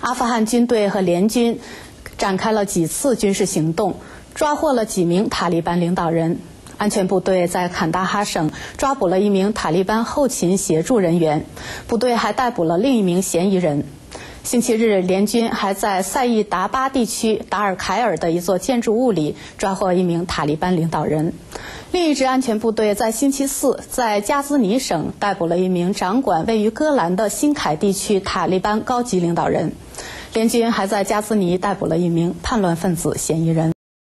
阿富汗军队和联军展开了几次军事行动，抓获了几名塔利班领导人。安全部队在坎大哈省抓捕了一名塔利班后勤协助人员，部队还逮捕了另一名嫌疑人。星期日，联军还在赛义达巴地区达尔凯尔的一座建筑物里抓获一名塔利班领导人。另一支安全部队在星期四在加兹尼省逮捕了一名掌管位于戈兰的新凯地区塔利班高级领导人。联军还在加兹尼逮捕了一名叛乱分子嫌疑人。